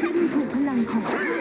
Hidden to Blanco.